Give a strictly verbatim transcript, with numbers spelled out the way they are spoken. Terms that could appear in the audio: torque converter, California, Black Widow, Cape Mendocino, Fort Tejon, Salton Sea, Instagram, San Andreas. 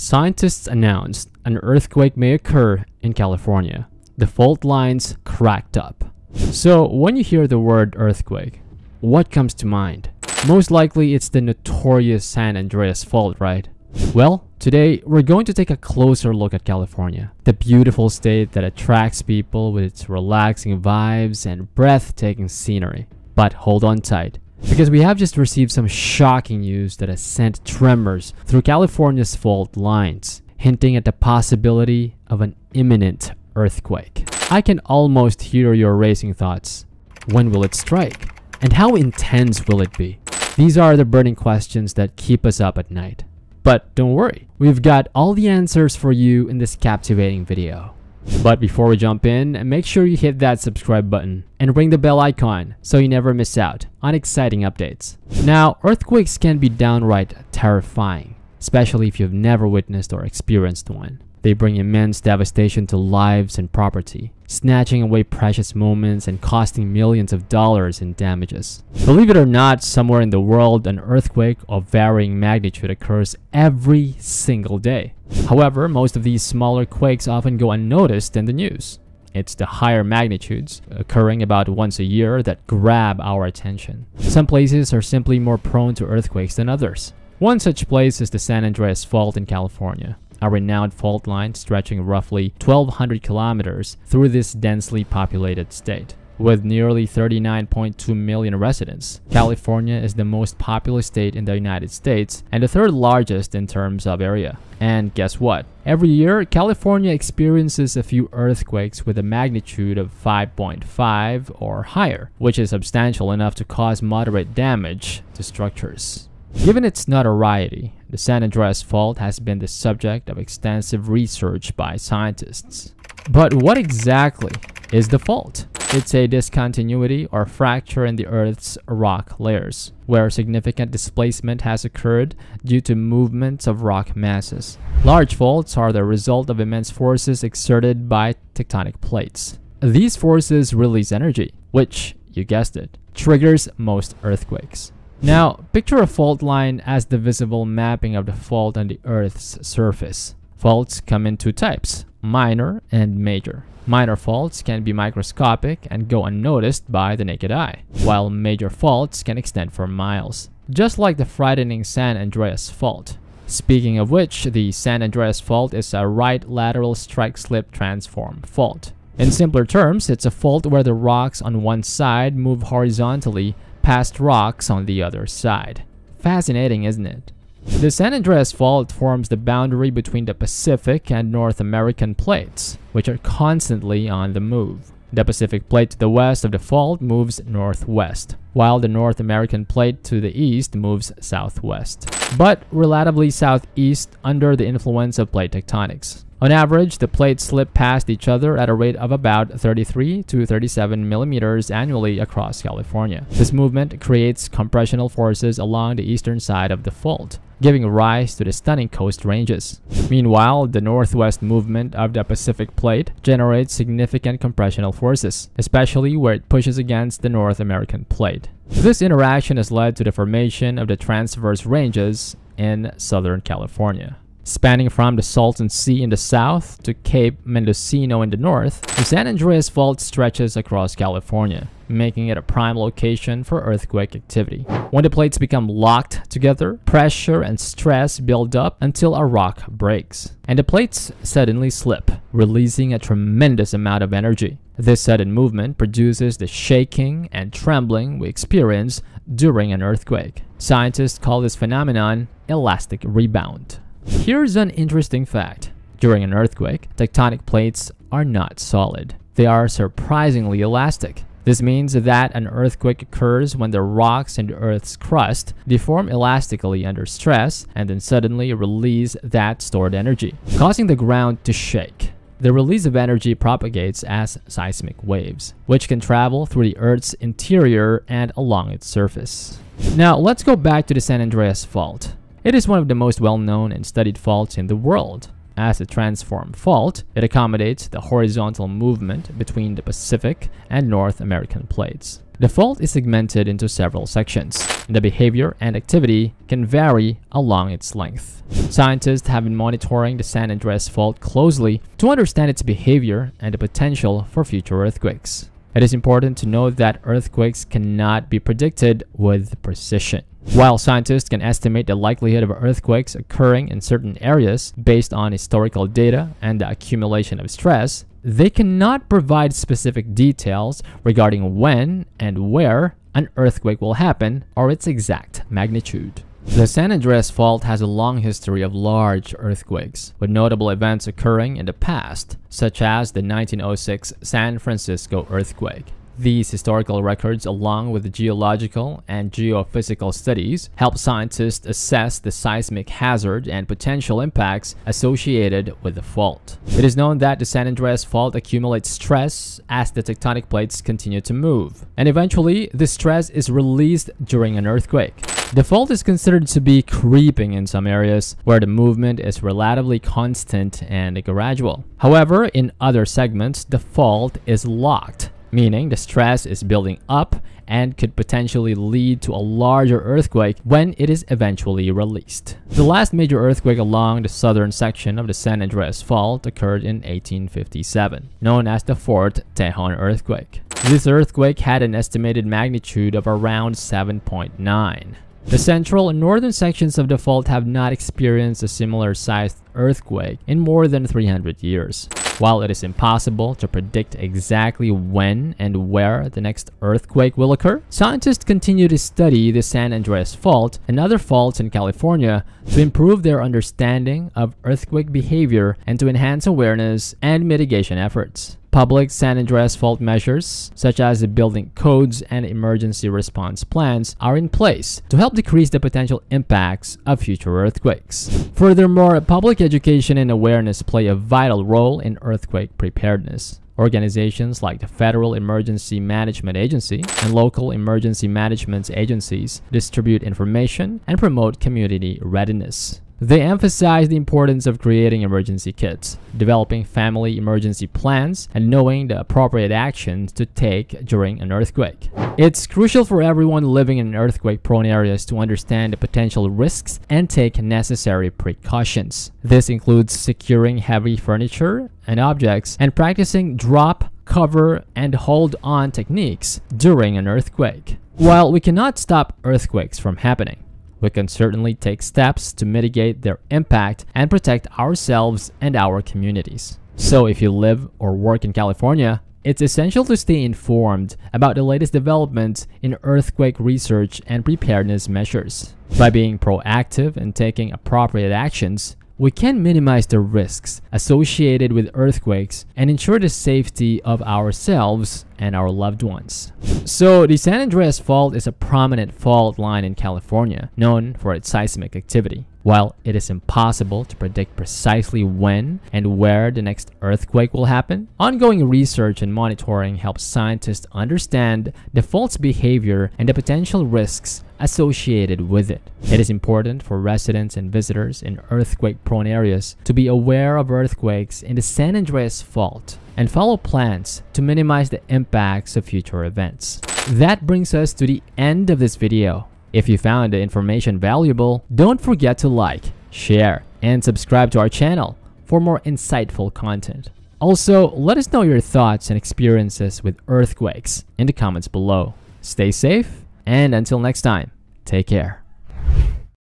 Scientists announced an earthquake may occur in California. The fault lines cracked up. So when you hear the word earthquake, what comes to mind? Most likely it's the notorious San Andreas fault, right? Well, today we're going to take a closer look at California, the beautiful state that attracts people with its relaxing vibes and breathtaking scenery. But hold on tight, because we have just received some shocking news that has sent tremors through California's fault lines, hinting at the possibility of an imminent earthquake. I can almost hear your racing thoughts. When will it strike? And how intense will it be? These are the burning questions that keep us up at night. But don't worry, we've got all the answers for you in this captivating video. But before we jump in, make sure you hit that subscribe button and ring the bell icon so you never miss out on exciting updates. Now, earthquakes can be downright terrifying, especially if you've never witnessed or experienced one. They bring immense devastation to lives and property, snatching away precious moments and costing millions of dollars in damages. Believe it or not, somewhere in the world, an earthquake of varying magnitude occurs every single day. However, most of these smaller quakes often go unnoticed in the news. It's the higher magnitudes, occurring about once a year, that grab our attention. Some places are simply more prone to earthquakes than others. One such place is the San Andreas Fault in California, a renowned fault line stretching roughly twelve hundred kilometers through this densely populated state. With nearly thirty-nine point two million residents, California is the most populous state in the United States and the third largest in terms of area. And guess what? Every year, California experiences a few earthquakes with a magnitude of five point five or higher, which is substantial enough to cause moderate damage to structures. Given its notoriety, the San Andreas Fault has been the subject of extensive research by scientists. But what exactly is the fault? It's a discontinuity or fracture in the Earth's rock layers, where significant displacement has occurred due to movements of rock masses. Large faults are the result of immense forces exerted by tectonic plates. These forces release energy, which, you guessed it, triggers most earthquakes. Now, picture a fault line as the visible mapping of the fault on the Earth's surface. Faults come in two types, minor and major. Minor faults can be microscopic and go unnoticed by the naked eye, while major faults can extend for miles, just like the frightening San Andreas Fault. Speaking of which, the San Andreas Fault is a right lateral strike-slip transform fault. In simpler terms, it's a fault where the rocks on one side move horizontally past rocks on the other side. Fascinating, isn't it? The San Andreas Fault forms the boundary between the Pacific and North American plates, which are constantly on the move. The Pacific plate to the west of the fault moves northwest, while the North American plate to the east moves southwest, but relatively southeast under the influence of plate tectonics. On average, the plates slip past each other at a rate of about thirty-three to thirty-seven millimeters annually across California. This movement creates compressional forces along the eastern side of the fault, giving rise to the stunning coast ranges. Meanwhile, the northwest movement of the Pacific Plate generates significant compressional forces, especially where it pushes against the North American Plate. This interaction has led to the formation of the transverse ranges in Southern California. Spanning from the Salton Sea in the south to Cape Mendocino in the north, the San Andreas Fault stretches across California, making it a prime location for earthquake activity. When the plates become locked together, pressure and stress build up until a rock breaks, and the plates suddenly slip, releasing a tremendous amount of energy. This sudden movement produces the shaking and trembling we experience during an earthquake. Scientists call this phenomenon elastic rebound. Here's an interesting fact. During an earthquake, tectonic plates are not solid. They are surprisingly elastic. This means that an earthquake occurs when the rocks and the Earth's crust deform elastically under stress and then suddenly release that stored energy, causing the ground to shake. The release of energy propagates as seismic waves, which can travel through the Earth's interior and along its surface. Now, let's go back to the San Andreas Fault. It is one of the most well-known and studied faults in the world. As a transform fault, it accommodates the horizontal movement between the Pacific and North American plates. The fault is segmented into several sections, and the behavior and activity can vary along its length. Scientists have been monitoring the San Andreas fault closely to understand its behavior and the potential for future earthquakes. It is important to note that earthquakes cannot be predicted with precision. While scientists can estimate the likelihood of earthquakes occurring in certain areas based on historical data and the accumulation of stress, they cannot provide specific details regarding when and where an earthquake will happen or its exact magnitude. The San Andreas Fault has a long history of large earthquakes, with notable events occurring in the past, such as the nineteen oh six San Francisco earthquake. These historical records, along with the geological and geophysical studies, help scientists assess the seismic hazard and potential impacts associated with the fault. It is known that the San Andreas Fault accumulates stress as the tectonic plates continue to move, and eventually, the stress is released during an earthquake. The fault is considered to be creeping in some areas, where the movement is relatively constant and gradual. However, in other segments, the fault is locked, meaning the stress is building up and could potentially lead to a larger earthquake when it is eventually released. The last major earthquake along the southern section of the San Andreas Fault occurred in eighteen fifty-seven, known as the Fort Tejon earthquake. This earthquake had an estimated magnitude of around seven point nine. The central and northern sections of the fault have not experienced a similar-sized earthquake in more than three hundred years. While it is impossible to predict exactly when and where the next earthquake will occur, scientists continue to study the San Andreas Fault and other faults in California to improve their understanding of earthquake behavior and to enhance awareness and mitigation efforts. Public San Andreas Fault measures, such as the building codes and emergency response plans, are in place to help decrease the potential impacts of future earthquakes. Furthermore, public education and awareness play a vital role in earthquake preparedness. Organizations like the Federal Emergency Management Agency and local emergency management agencies distribute information and promote community readiness. They emphasize the importance of creating emergency kits, developing family emergency plans, and knowing the appropriate actions to take during an earthquake. It's crucial for everyone living in earthquake-prone areas to understand the potential risks and take necessary precautions. This includes securing heavy furniture and objects and practicing drop, cover, and hold on techniques during an earthquake. While we cannot stop earthquakes from happening, we can certainly take steps to mitigate their impact and protect ourselves and our communities. So if you live or work in California, it's essential to stay informed about the latest developments in earthquake research and preparedness measures. By being proactive and taking appropriate actions, we can minimize the risks associated with earthquakes and ensure the safety of ourselves and our loved ones. So, the San Andreas Fault is a prominent fault line in California, known for its seismic activity. While it is impossible to predict precisely when and where the next earthquake will happen, ongoing research and monitoring helps scientists understand the fault's behavior and the potential risks associated with it. It is important for residents and visitors in earthquake-prone areas to be aware of earthquakes in the San Andreas Fault and follow plans to minimize the impacts of future events. That brings us to the end of this video. If you found the information valuable, don't forget to like, share, and subscribe to our channel for more insightful content. Also, let us know your thoughts and experiences with earthquakes in the comments below. Stay safe, and until next time, take care.